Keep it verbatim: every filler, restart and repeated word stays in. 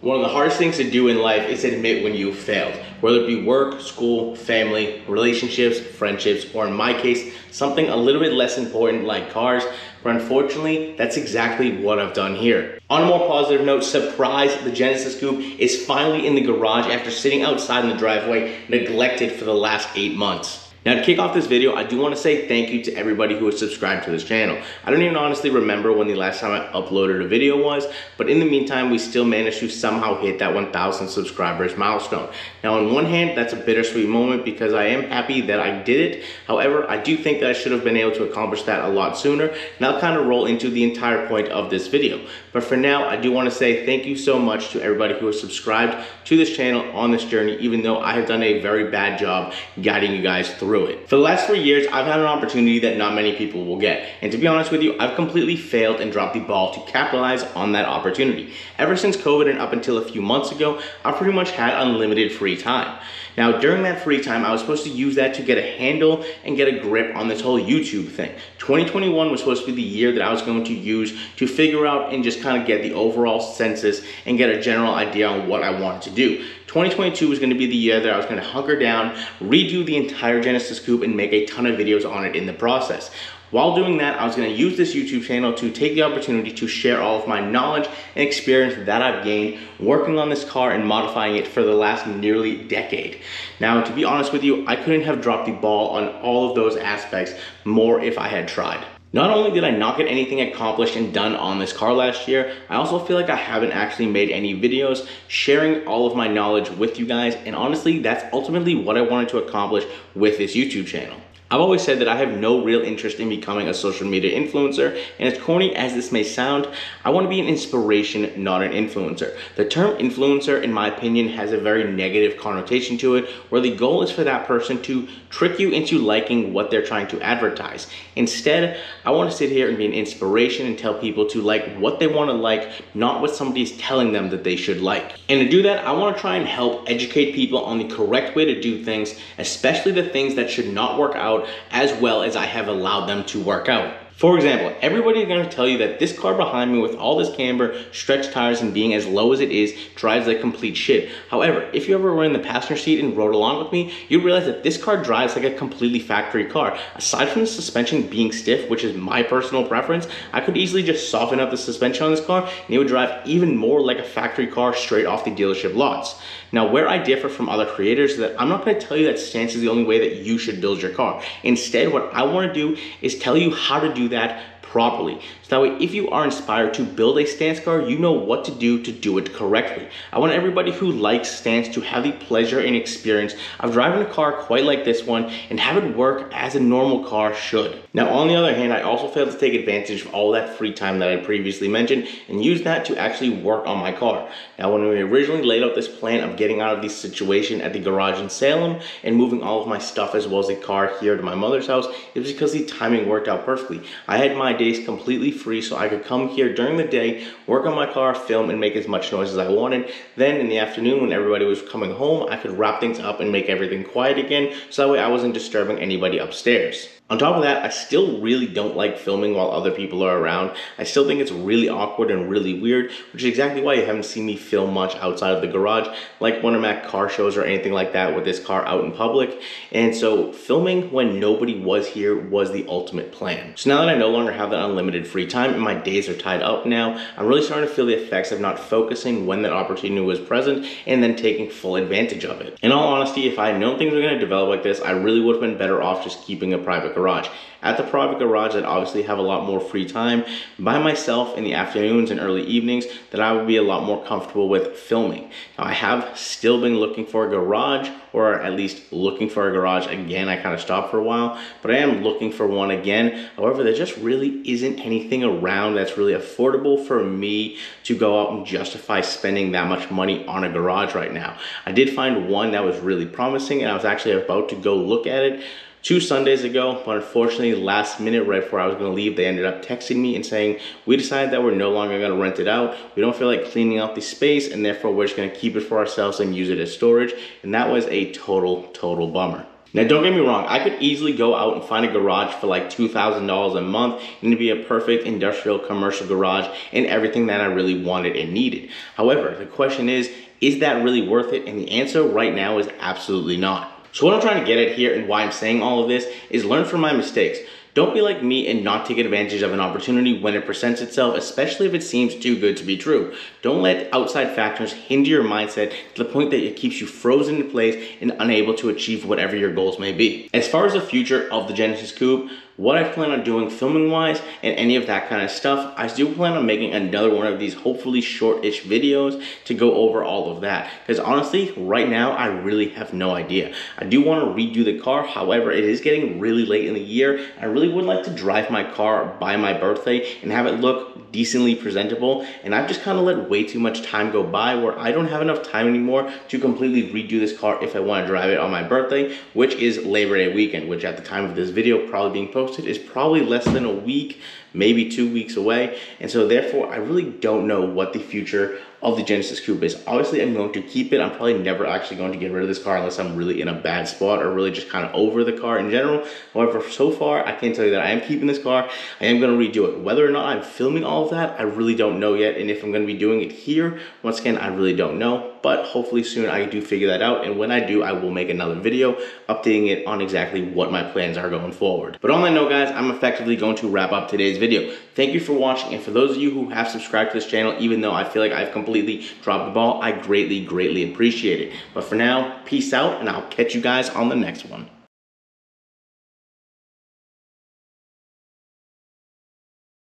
One of the hardest things to do in life is admit when you failed, whether it be work, school, family, relationships, friendships, or in my case, something a little bit less important like cars, but unfortunately, that's exactly what I've done here. On a more positive note, surprise, the Genesis Coupe is finally in the garage after sitting outside in the driveway, neglected for the last eight months. Now, to kick off this video, I do want to say thank you to everybody who has subscribed to this channel. I don't even honestly remember when the last time I uploaded a video was, but in the meantime, we still managed to somehow hit that one thousand subscribers milestone. Now, on one hand, that's a bittersweet moment because I am happy that I did it. However, I do think that I should have been able to accomplish that a lot sooner, and I'll kind of roll into the entire point of this video. But for now, I do want to say thank you so much to everybody who has subscribed to this channel on this journey, even though I have done a very bad job guiding you guys through it. For the last three years, I've had an opportunity that not many people will get. And to be honest with you, I've completely failed and dropped the ball to capitalize on that opportunity. Ever since COVID and up until a few months ago, I pretty much had unlimited free time. Now, during that free time, I was supposed to use that to get a handle and get a grip on this whole YouTube thing. twenty twenty-one was supposed to be the year that I was going to use to figure out and just kind of get the overall census and get a general idea on what I wanted to do. twenty twenty-two was going to be the year that I was going to hunker down, redo the entire Genesis Coupe, and make a ton of videos on it in the process. While doing that, I was going to use this YouTube channel to take the opportunity to share all of my knowledge and experience that I've gained working on this car and modifying it for the last nearly decade. Now, to be honest with you, I couldn't have dropped the ball on all of those aspects more if I had tried. Not only did I not get anything accomplished and done on this car last year, I also feel like I haven't actually made any videos sharing all of my knowledge with you guys, and honestly, that's ultimately what I wanted to accomplish with this YouTube channel. I've always said that I have no real interest in becoming a social media influencer, and as corny as this may sound, I want to be an inspiration, not an influencer. The term influencer, in my opinion, has a very negative connotation to it, where the goal is for that person to trick you into liking what they're trying to advertise. Instead, I want to sit here and be an inspiration and tell people to like what they want to like, not what somebody's telling them that they should like. And to do that, I want to try and help educate people on the correct way to do things, especially the things that should not work out as well as I have allowed them to work out. For example, everybody is going to tell you that this car behind me with all this camber, stretched tires, and being as low as it is drives like complete shit. However, if you ever were in the passenger seat and rode along with me, you realize that this car drives like a completely factory car. Aside from the suspension being stiff, which is my personal preference, I could easily just soften up the suspension on this car and it would drive even more like a factory car straight off the dealership lots. Now, where I differ from other creators is that I'm not going to tell you that stance is the only way that you should build your car. Instead, what I want to do is tell you how to do that properly. So that way, if you are inspired to build a stance car, you know what to do to do it correctly. I want everybody who likes stance to have the pleasure and experience of driving a car quite like this one and have it work as a normal car should. Now, on the other hand, I also failed to take advantage of all that free time that I previously mentioned and use that to actually work on my car. Now, when we originally laid out this plan of getting out of this situation at the garage in Salem and moving all of my stuff as well as the car here to my mother's house, it was because the timing worked out perfectly. I had my days completely free so I could come here during the day, work on my car, film, and make as much noise as I wanted. Then in the afternoon when everybody was coming home, I could wrap things up and make everything quiet again so that way I wasn't disturbing anybody upstairs. On top of that, I still really don't like filming while other people are around. I still think it's really awkward and really weird, which is exactly why you haven't seen me film much outside of the garage, like when I'm at car shows or anything like that with this car out in public. And so filming when nobody was here was the ultimate plan. So now that I no longer have that unlimited free time and my days are tied up now, I'm really starting to feel the effects of not focusing when that opportunity was present and then taking full advantage of it. In all honesty, if I had known things were going to develop like this, I really would have been better off just keeping a private garage. At the private garage, I'd obviously have a lot more free time by myself in the afternoons and early evenings that I would be a lot more comfortable with filming. Now, I have still been looking for a garage, or at least looking for a garage again. I kind of stopped for a while, but I am looking for one again. However, there just really isn't anything around that's really affordable for me to go out and justify spending that much money on a garage right now. I did find one that was really promising, and I was actually about to go look at it two Sundays ago, but unfortunately last minute right before I was going to leave, they ended up texting me and saying, we decided that we're no longer going to rent it out. We don't feel like cleaning out the space and therefore we're just going to keep it for ourselves and use it as storage. And that was a total, total bummer. Now, don't get me wrong, I could easily go out and find a garage for like two thousand dollars a month and it'd be a perfect industrial commercial garage and everything that I really wanted and needed. However, the question is, is that really worth it? And the answer right now is absolutely not. So what I'm trying to get at here and why I'm saying all of this is learn from my mistakes. Don't be like me and not take advantage of an opportunity when it presents itself, especially if it seems too good to be true. Don't let outside factors hinder your mindset to the point that it keeps you frozen in place and unable to achieve whatever your goals may be. As far as the future of the Genesis Coupe, what I plan on doing filming wise and any of that kind of stuff, I do plan on making another one of these hopefully short-ish videos to go over all of that. Because honestly, right now, I really have no idea. I do want to redo the car. However, it is getting really late in the year. I really would like to drive my car by my birthday and have it look decently presentable. And I've just kind of let way too much time go by where I don't have enough time anymore to completely redo this car if I want to drive it on my birthday, which is Labor Day weekend, which at the time of this video probably being posted is probably less than a week, maybe two weeks away. And so therefore, I really don't know what the future of the Genesis Coupe is. Obviously, I'm going to keep it. I'm probably never actually going to get rid of this car unless I'm really in a bad spot or really just kind of over the car in general. However, so far, I can tell you that I am keeping this car. I am going to redo it. Whether or not I'm filming all of that, I really don't know yet. And if I'm going to be doing it here, once again, I really don't know. But hopefully soon I do figure that out. And when I do, I will make another video updating it on exactly what my plans are going forward. But on that note, guys, I'm effectively going to wrap up today's video. Thank you for watching. And for those of you who have subscribed to this channel, even though I feel like I've completely dropped the ball, I greatly, greatly appreciate it. But for now, peace out, and I'll catch you guys on the next one.